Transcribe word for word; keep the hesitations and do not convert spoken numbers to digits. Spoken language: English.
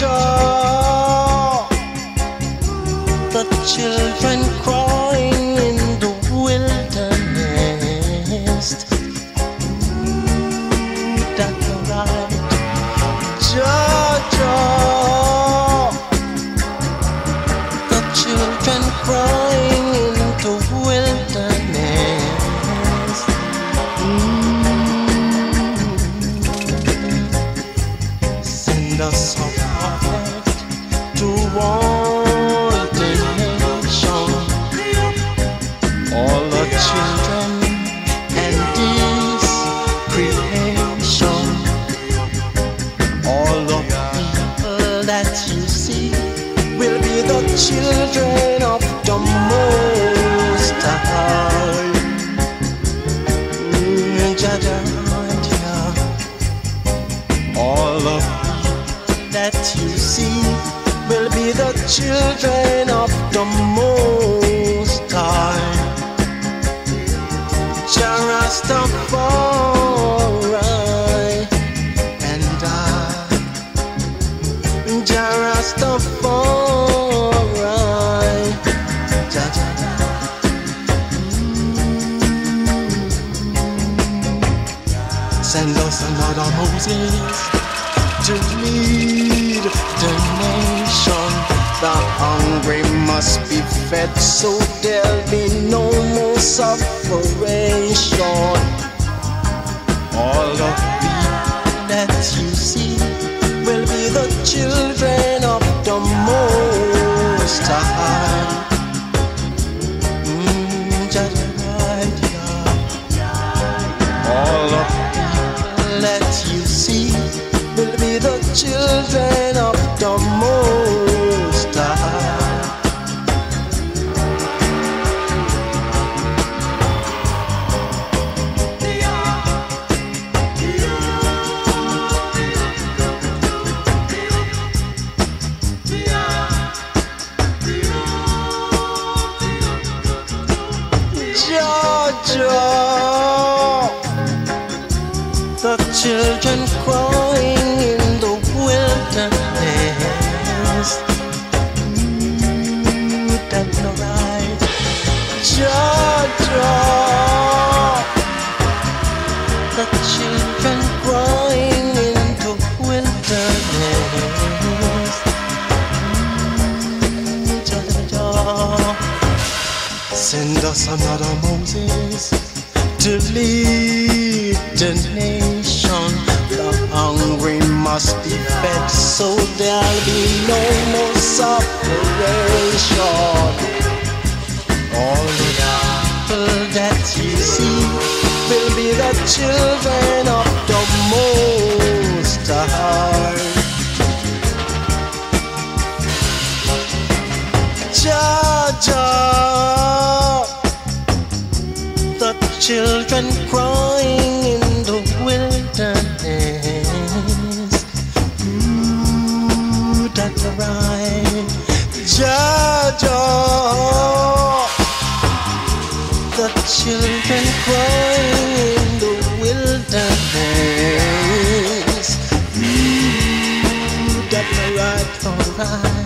door. The children crying in the wilderness. That's right, Georgia. The children crying in the wilderness. Mm. Send us home. To all the nation, all the children and this creation, all the people that you see will be the children of the Most High. All the people that you see will be the children of the Most High. Jah Rastafari and I, Jah Rastafari, Jah Jah Jah. Send us another Moses to lead the nation. The hungry must be fed, so there'll be no more separation. All of the that you see will be the children of the Most High. All of the that you see will be the children of the Most High. Georgia, the children crying in the wilderness. Mm, that's not right, Georgia. The children crying in the wilderness. Mm, Georgia. Send us another Moses to lead the nation. The hungry must be fed, so there'll be no more separation. All the people that you see will be the children of the Most High. Jah Jah. Children crying in the wilderness. Ooh, that's right, Georgia. The children crying in the wilderness. Ooh, that's right, alright.